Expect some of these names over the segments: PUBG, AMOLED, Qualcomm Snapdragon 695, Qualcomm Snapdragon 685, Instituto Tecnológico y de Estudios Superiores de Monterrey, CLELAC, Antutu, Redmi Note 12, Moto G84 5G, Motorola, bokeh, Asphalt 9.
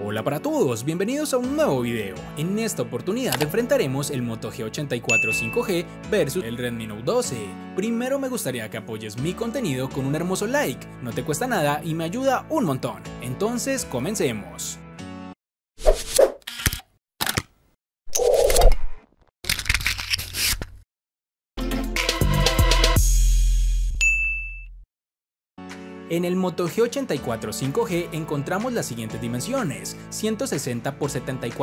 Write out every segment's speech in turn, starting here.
Hola para todos, bienvenidos a un nuevo video. En esta oportunidad enfrentaremos el Moto G84 5G versus el Redmi Note 12. Primero me gustaría que apoyes mi contenido con un hermoso like, no te cuesta nada y me ayuda un montón. Entonces, comencemos. En el Moto G84 5G encontramos las siguientes dimensiones: 160 x 74.4 x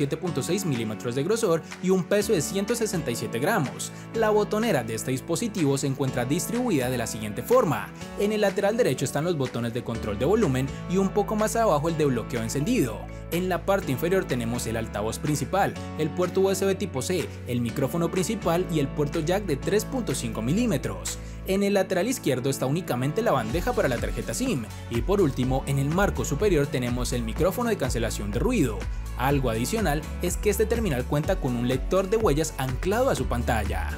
7.6 milímetros de grosor y un peso de 167 gramos. La botonera de este dispositivo se encuentra distribuida de la siguiente forma: en el lateral derecho están los botones de control de volumen y un poco más abajo el de bloqueo encendido. En la parte inferior tenemos el altavoz principal, el puerto USB tipo C, el micrófono principal y el puerto jack de 3.5 milímetros. En el lateral izquierdo está únicamente la bandeja para la tarjeta SIM y por último en el marco superior tenemos el micrófono de cancelación de ruido. Algo adicional es que este terminal cuenta con un lector de huellas anclado a su pantalla.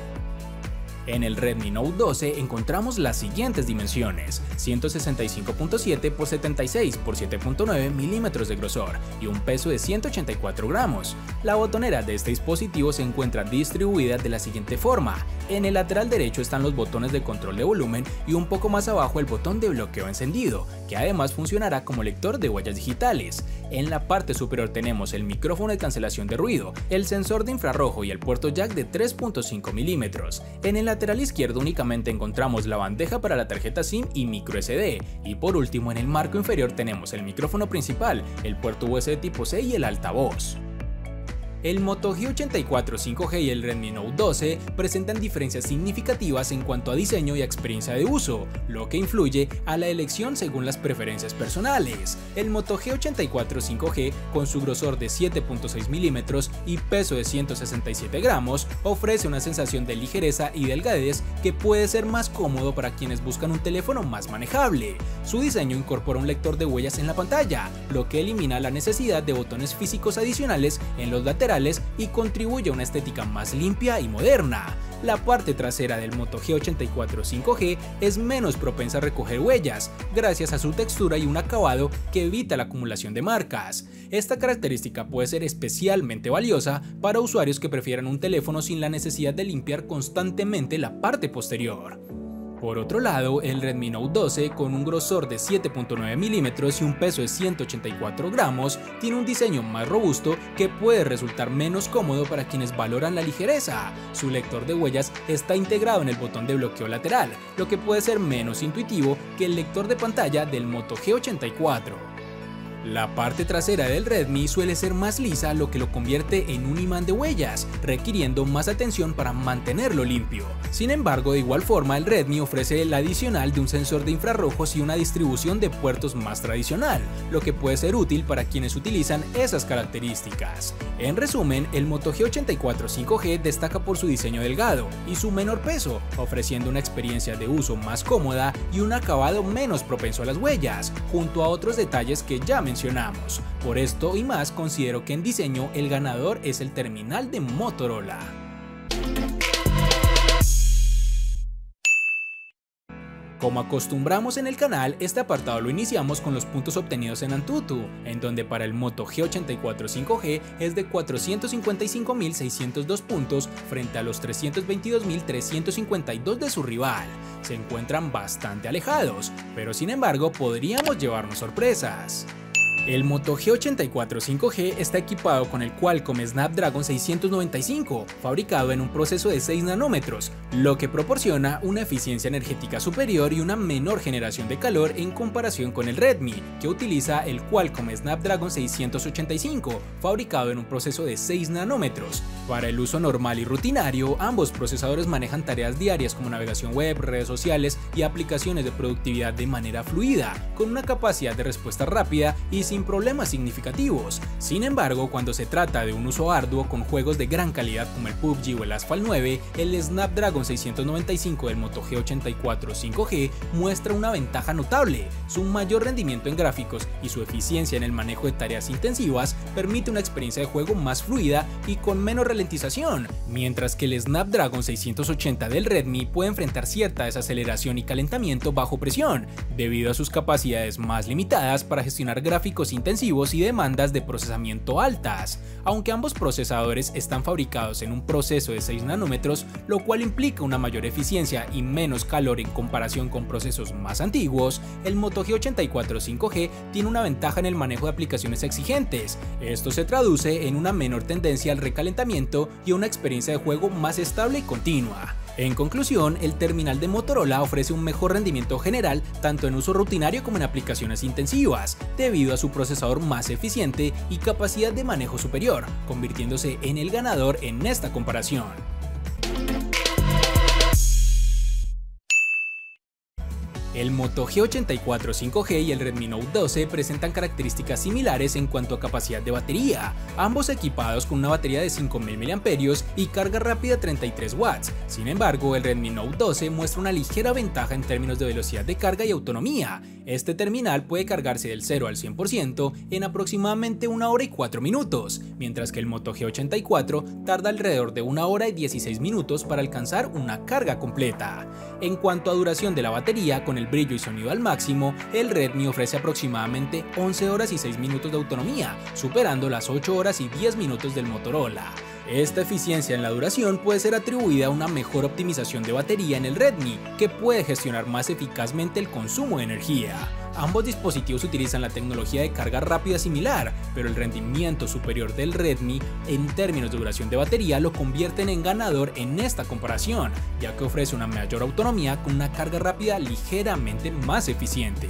En el Redmi Note 12 encontramos las siguientes dimensiones: 165.7 x 76 x 7.9 milímetros de grosor y un peso de 184 gramos. La botonera de este dispositivo se encuentra distribuida de la siguiente forma: en el lateral derecho están los botones de control de volumen y un poco más abajo el botón de bloqueo encendido, que además funcionará como lector de huellas digitales. En la parte superior tenemos el micrófono de cancelación de ruido, el sensor de infrarrojo y el puerto jack de 3.5 milímetros. En el lateral izquierdo únicamente encontramos la bandeja para la tarjeta SIM y micro SD, y por último en el marco inferior tenemos el micrófono principal, el puerto USB tipo C y el altavoz. El Moto G84 5G y el Redmi Note 12 presentan diferencias significativas en cuanto a diseño y experiencia de uso, lo que influye a la elección según las preferencias personales. El Moto G84 5G, con su grosor de 7.6 milímetros y peso de 167 gramos, ofrece una sensación de ligereza y delgadez que puede ser más cómodo para quienes buscan un teléfono más manejable. Su diseño incorpora un lector de huellas en la pantalla, lo que elimina la necesidad de botones físicos adicionales en los laterales y contribuye a una estética más limpia y moderna. La parte trasera del Moto G84 5G es menos propensa a recoger huellas, gracias a su textura y un acabado que evita la acumulación de marcas. Esta característica puede ser especialmente valiosa para usuarios que prefieran un teléfono sin la necesidad de limpiar constantemente la parte posterior. Por otro lado, el Redmi Note 12, con un grosor de 7.9 milímetros y un peso de 184 gramos, tiene un diseño más robusto que puede resultar menos cómodo para quienes valoran la ligereza. Su lector de huellas está integrado en el botón de bloqueo lateral, lo que puede ser menos intuitivo que el lector de pantalla del Moto G84. La parte trasera del Redmi suele ser más lisa, lo que lo convierte en un imán de huellas, requiriendo más atención para mantenerlo limpio. Sin embargo, de igual forma, el Redmi ofrece el adicional de un sensor de infrarrojos y una distribución de puertos más tradicional, lo que puede ser útil para quienes utilizan esas características. En resumen, el Moto G84 5G destaca por su diseño delgado y su menor peso, ofreciendo una experiencia de uso más cómoda y un acabado menos propenso a las huellas, junto a otros detalles que ya mencionamos. Por esto y más, considero que en diseño el ganador es el terminal de Motorola. Como acostumbramos en el canal, este apartado lo iniciamos con los puntos obtenidos en Antutu, en donde para el Moto G84 5G es de 455.602 puntos frente a los 322.352 de su rival. Se encuentran bastante alejados, pero sin embargo podríamos llevarnos sorpresas. El Moto G84 5G está equipado con el Qualcomm Snapdragon 695, fabricado en un proceso de 6 nanómetros, lo que proporciona una eficiencia energética superior y una menor generación de calor en comparación con el Redmi, que utiliza el Qualcomm Snapdragon 685, fabricado en un proceso de 6 nanómetros. Para el uso normal y rutinario, ambos procesadores manejan tareas diarias como navegación web, redes sociales y aplicaciones de productividad de manera fluida, con una capacidad de respuesta rápida y sin problemas significativos. Sin embargo, cuando se trata de un uso arduo con juegos de gran calidad como el PUBG o el Asphalt 9, el Snapdragon 695 del Moto G84 5G muestra una ventaja notable. Su mayor rendimiento en gráficos y su eficiencia en el manejo de tareas intensivas permite una experiencia de juego más fluida y con menos ralentización, mientras que el Snapdragon 680 del Redmi puede enfrentar cierta desaceleración y calentamiento bajo presión, debido a sus capacidades más limitadas para gestionar gráficos cálculos intensivos y demandas de procesamiento altas, aunque ambos procesadores están fabricados en un proceso de 6 nanómetros, lo cual implica una mayor eficiencia y menos calor en comparación con procesos más antiguos. El Moto G84 5G tiene una ventaja en el manejo de aplicaciones exigentes. Esto se traduce en una menor tendencia al recalentamiento y una experiencia de juego más estable y continua. En conclusión, el terminal de Motorola ofrece un mejor rendimiento general tanto en uso rutinario como en aplicaciones intensivas, debido a su procesador más eficiente y capacidad de manejo superior, convirtiéndose en el ganador en esta comparación. El Moto G84 5G y el Redmi Note 12 presentan características similares en cuanto a capacidad de batería, ambos equipados con una batería de 5000 mAh y carga rápida 33 watts. Sin embargo, el Redmi Note 12 muestra una ligera ventaja en términos de velocidad de carga y autonomía. Este terminal puede cargarse del 0 al 100% en aproximadamente 1 hora y 4 minutos, mientras que el Moto G84 tarda alrededor de 1 hora y 16 minutos para alcanzar una carga completa. En cuanto a duración de la batería, con el brillo y sonido al máximo, el Redmi ofrece aproximadamente 11 horas y 6 minutos de autonomía, superando las 8 horas y 10 minutos del Motorola. Esta eficiencia en la duración puede ser atribuida a una mejor optimización de batería en el Redmi, que puede gestionar más eficazmente el consumo de energía. Ambos dispositivos utilizan la tecnología de carga rápida similar, pero el rendimiento superior del Redmi en términos de duración de batería lo convierten en ganador en esta comparación, ya que ofrece una mayor autonomía con una carga rápida ligeramente más eficiente.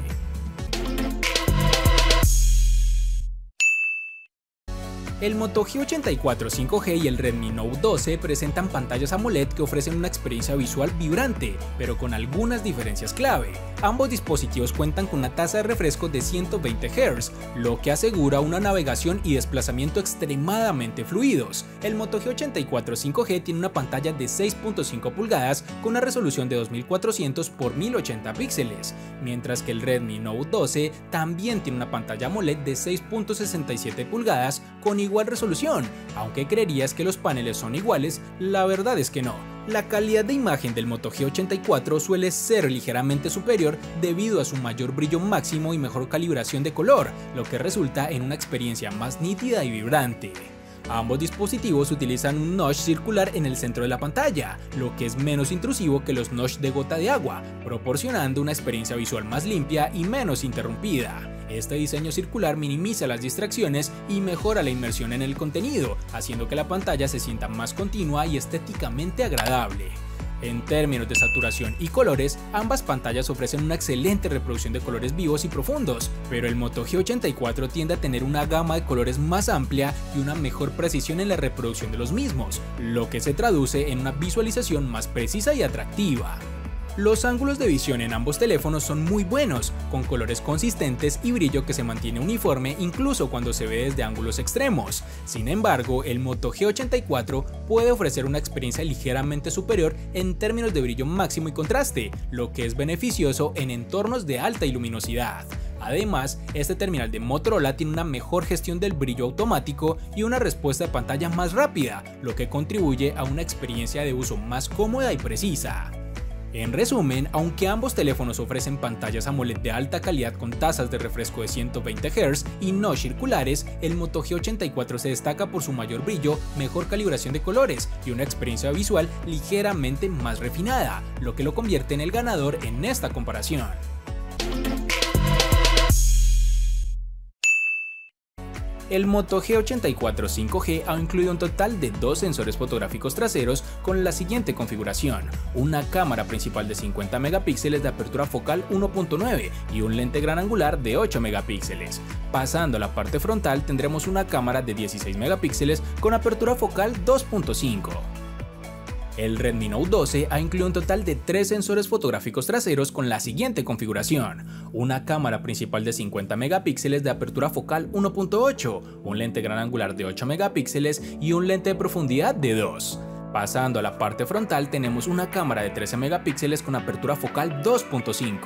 El Moto G84 5G y el Redmi Note 12 presentan pantallas AMOLED que ofrecen una experiencia visual vibrante, pero con algunas diferencias clave. Ambos dispositivos cuentan con una tasa de refresco de 120 Hz, lo que asegura una navegación y desplazamiento extremadamente fluidos. El Moto G84 5G tiene una pantalla de 6.5 pulgadas con una resolución de 2400 x 1080 píxeles, mientras que el Redmi Note 12 también tiene una pantalla AMOLED de 6.67 pulgadas con igual resolución. Aunque creerías que los paneles son iguales, la verdad es que no. La calidad de imagen del Moto G84 suele ser ligeramente superior debido a su mayor brillo máximo y mejor calibración de color, lo que resulta en una experiencia más nítida y vibrante. Ambos dispositivos utilizan un notch circular en el centro de la pantalla, lo que es menos intrusivo que los notch de gota de agua, proporcionando una experiencia visual más limpia y menos interrumpida. Este diseño circular minimiza las distracciones y mejora la inmersión en el contenido, haciendo que la pantalla se sienta más continua y estéticamente agradable. En términos de saturación y colores, ambas pantallas ofrecen una excelente reproducción de colores vivos y profundos, pero el Moto G84 tiende a tener una gama de colores más amplia y una mejor precisión en la reproducción de los mismos, lo que se traduce en una visualización más precisa y atractiva. Los ángulos de visión en ambos teléfonos son muy buenos, con colores consistentes y brillo que se mantiene uniforme incluso cuando se ve desde ángulos extremos. Sin embargo, el Moto G84 puede ofrecer una experiencia ligeramente superior en términos de brillo máximo y contraste, lo que es beneficioso en entornos de alta luminosidad. Además, este terminal de Motorola tiene una mejor gestión del brillo automático y una respuesta de pantalla más rápida, lo que contribuye a una experiencia de uso más cómoda y precisa. En resumen, aunque ambos teléfonos ofrecen pantallas AMOLED de alta calidad con tasas de refresco de 120 Hz y no circulares, el Moto G84 se destaca por su mayor brillo, mejor calibración de colores y una experiencia visual ligeramente más refinada, lo que lo convierte en el ganador en esta comparación. El Moto G84 5G ha incluido un total de 2 sensores fotográficos traseros con la siguiente configuración: una cámara principal de 50 megapíxeles de apertura focal 1.9 y un lente gran angular de 8 megapíxeles. Pasando a la parte frontal, tendremos una cámara de 16 megapíxeles con apertura focal 2.5. El Redmi Note 12 ha incluido un total de 3 sensores fotográficos traseros con la siguiente configuración: una cámara principal de 50 megapíxeles de apertura focal 1.8, un lente gran angular de 8 megapíxeles y un lente de profundidad de 2. Pasando a la parte frontal, tenemos una cámara de 13 megapíxeles con apertura focal 2.5.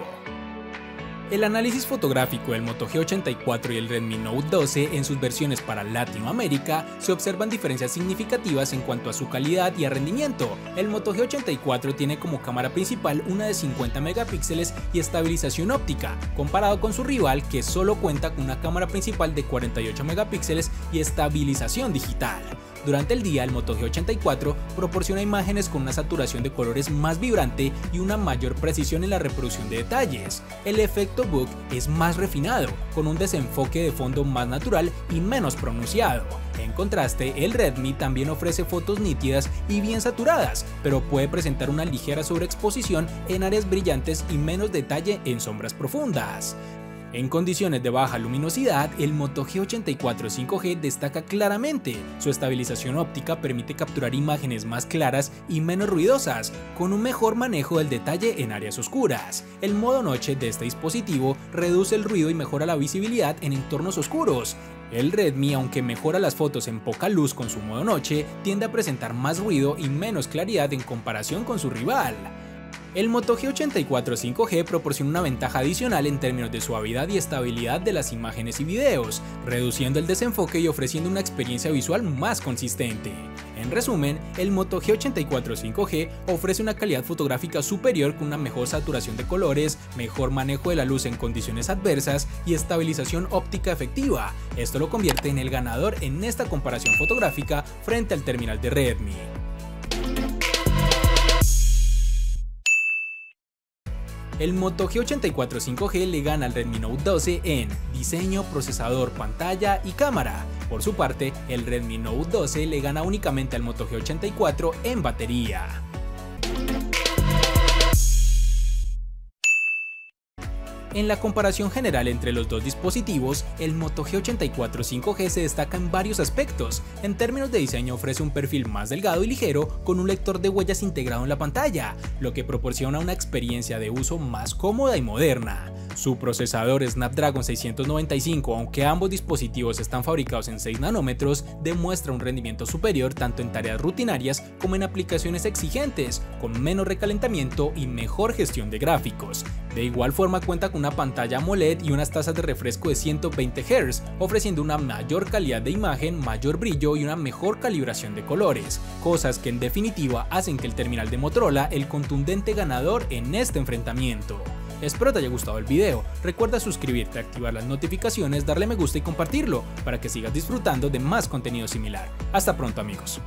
El análisis fotográfico del Moto G84 y el Redmi Note 12 en sus versiones para Latinoamérica se observan diferencias significativas en cuanto a su calidad y a rendimiento. El Moto G84 tiene como cámara principal una de 50 megapíxeles y estabilización óptica, comparado con su rival que solo cuenta con una cámara principal de 48 megapíxeles y estabilización digital. Durante el día, el Moto G84 proporciona imágenes con una saturación de colores más vibrante y una mayor precisión en la reproducción de detalles. El efecto bokeh es más refinado, con un desenfoque de fondo más natural y menos pronunciado. En contraste, el Redmi también ofrece fotos nítidas y bien saturadas, pero puede presentar una ligera sobreexposición en áreas brillantes y menos detalle en sombras profundas. En condiciones de baja luminosidad, el Moto G84 5G destaca claramente. Su estabilización óptica permite capturar imágenes más claras y menos ruidosas, con un mejor manejo del detalle en áreas oscuras. El modo noche de este dispositivo reduce el ruido y mejora la visibilidad en entornos oscuros. El Redmi, aunque mejora las fotos en poca luz con su modo noche, tiende a presentar más ruido y menos claridad en comparación con su rival. El Moto G84 5G proporciona una ventaja adicional en términos de suavidad y estabilidad de las imágenes y videos, reduciendo el desenfoque y ofreciendo una experiencia visual más consistente. En resumen, el Moto G84 5G ofrece una calidad fotográfica superior con una mejor saturación de colores, mejor manejo de la luz en condiciones adversas y estabilización óptica efectiva. Esto lo convierte en el ganador en esta comparación fotográfica frente al terminal de Redmi. El Moto G84 5G le gana al Redmi Note 12 en diseño, procesador, pantalla y cámara. Por su parte, el Redmi Note 12 le gana únicamente al Moto G84 en batería. En la comparación general entre los dos dispositivos, el Moto G84 5G se destaca en varios aspectos. En términos de diseño ofrece un perfil más delgado y ligero con un lector de huellas integrado en la pantalla, lo que proporciona una experiencia de uso más cómoda y moderna. Su procesador Snapdragon 695, aunque ambos dispositivos están fabricados en 6 nanómetros, demuestra un rendimiento superior tanto en tareas rutinarias como en aplicaciones exigentes, con menos recalentamiento y mejor gestión de gráficos. De igual forma cuenta con una pantalla AMOLED y unas tasas de refresco de 120 Hz, ofreciendo una mayor calidad de imagen, mayor brillo y una mejor calibración de colores, cosas que en definitiva hacen que el terminal de Motorola el contundente ganador en este enfrentamiento. Espero te haya gustado el video, recuerda suscribirte, activar las notificaciones, darle me gusta y compartirlo para que sigas disfrutando de más contenido similar. Hasta pronto amigos.